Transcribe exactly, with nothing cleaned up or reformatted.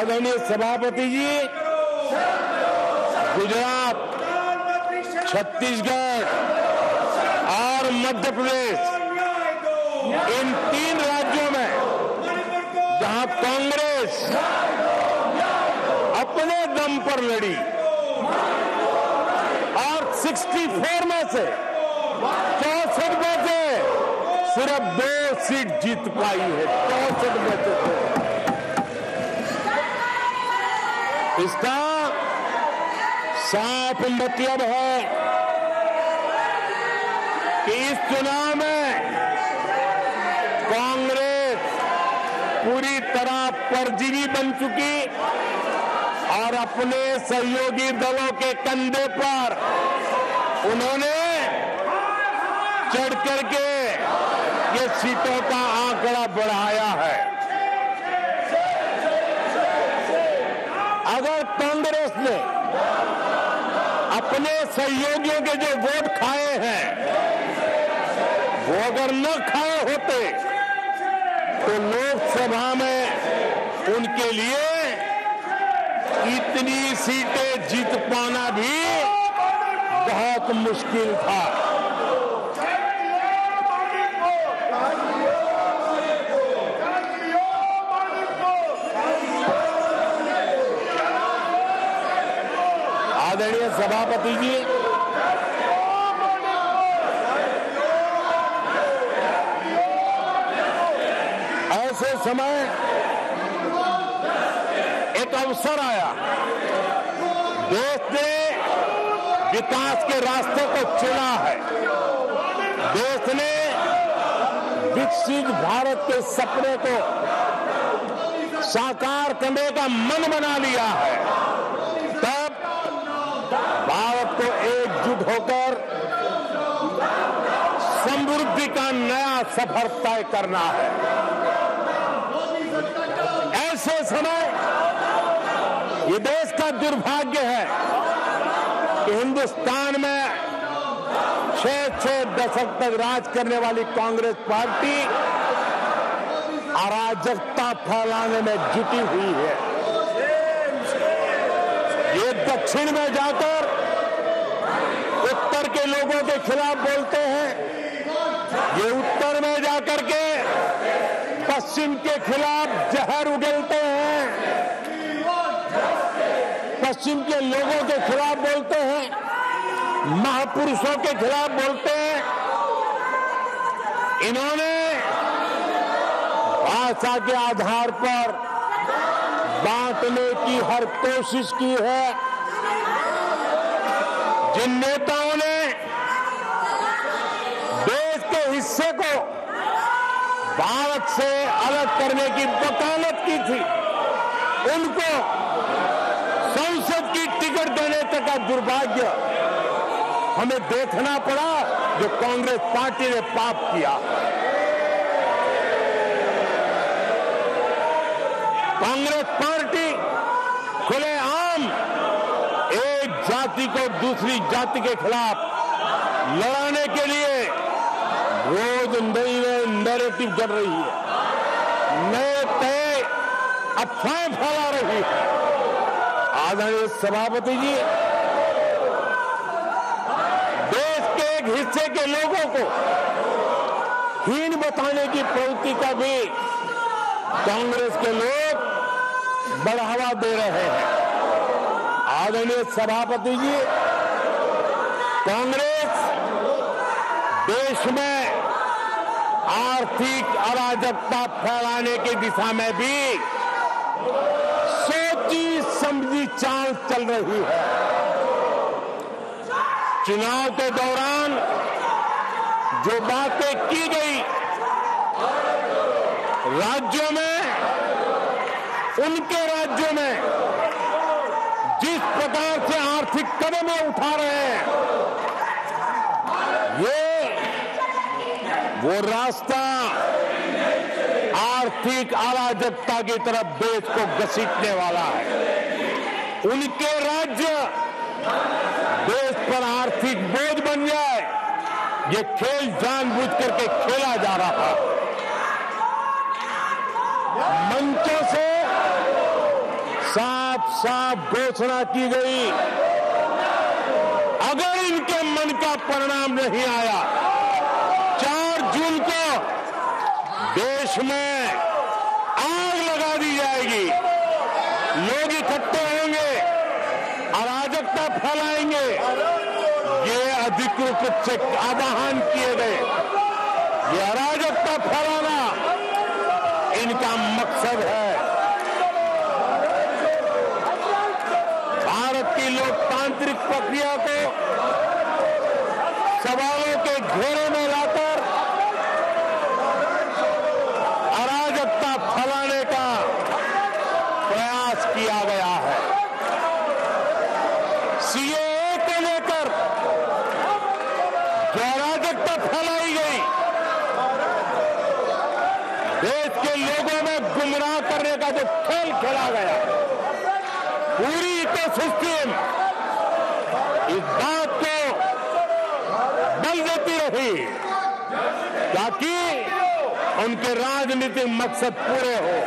आदरणीय सभापति जी, गुजरात, छत्तीसगढ़ और मध्य प्रदेश, इन तीन राज्यों में जहां कांग्रेस अपने दम पर लड़ी और चौंसठ में से चौंसठ में से सिर्फ दो सीट जीत पाई है। चौंसठ में से इसका साफ मतलब है कि इस चुनाव में कांग्रेस पूरी तरह परजीवी बन चुकी और अपने सहयोगी दलों के कंधे पर उन्होंने चढ़ करके ये सीटों का आंकड़ा बढ़ाया है। अगर कांग्रेस ने अपने सहयोगियों के जो वोट खाए हैं वो अगर न खाए होते तो लोकसभा में उनके लिए इतनी सीटें जीत पाना भी बहुत मुश्किल था। आदरणीय सभापति जी, ऐसे समय एक अवसर आया, देश ने विकास के रास्ते को चुना है, देश ने विकसित भारत के सपने को साकार करने का मन बना लिया है। तब भारत को एकजुट होकर समृद्धि का नया सफर तय करना है। ऐसे समय ये देश का दुर्भाग्य है कि हिंदुस्तान में छह छह दशक तक राज करने वाली कांग्रेस पार्टी अराजकता फैलाने में जुटी हुई है। ये दक्षिण में जाकर उत्तर के लोगों के खिलाफ बोलते हैं, ये उत्तर में जाकर के पश्चिम के खिलाफ जहर उगलते हैं, पश्चिम के लोगों के खिलाफ बोलते हैं, महापुरुषों के खिलाफ बोलते हैं। इन्होंने भाषा के आधार पर बांटने की हर कोशिश की है। जिन नेताओं ने देश के हिस्से को भारत से अलग करने की वकालत की थी उनको संसद की टिकट देने तक का दुर्भाग्य हमें देखना पड़ा जो कांग्रेस पार्टी ने पाप किया। कांग्रेस पार्टी खुलेआम एक जाति को दूसरी जाति के खिलाफ लड़ाने के लिए रोज नई नई नैरेटिव गढ़ रही है, नए तय अफवाहें फैला रही है। आदरणीय सभापति जी, देश के एक हिस्से के लोगों को हीन बताने की प्रवृत्ति का भी कांग्रेस के लोग बढ़ावा दे रहे हैं। आदरणीय सभापति जी, कांग्रेस देश में आर्थिक अराजकता फैलाने की दिशा में भी सोची समझी चाल चल रही है। चुनाव के दौरान जो बातें की गई राज्यों में, उनके राज्यों में जिस प्रकार से आर्थिक कदम उठा रहे हैं, ये वो रास्ता आर्थिक अराजकता की तरफ देश को घसीटने वाला है। उनके राज्य देश पर आर्थिक बोझ बन जाए, ये खेल जानबूझ करके खेला जा रहा है। मंचों से साफ साफ घोषणा की गई, अगर इनके मन का परिणाम नहीं आया, चार जून को देश में आग लगा दी जाएगी। लोग इकट्ठे होंगे, अराजकता फैलाएंगे, ये अधिकृत रूप से आह्वान किए गए। ये अराजकता फैलाना इनका मकसद है। भारत की लोकतांत्रिक प्रक्रिया को सवालों के घेरे में लाकर अराजकता फैलाने का प्रयास किया गया है। सीएए को लेकर जो अराजकता फैलाई गई, देश के लोगों में गुमराह करने का जो खेल खेला गया, पूरी इको सिस्टम इस बात को बल देती रही ताकि उनके राजनीतिक मकसद पूरे हो।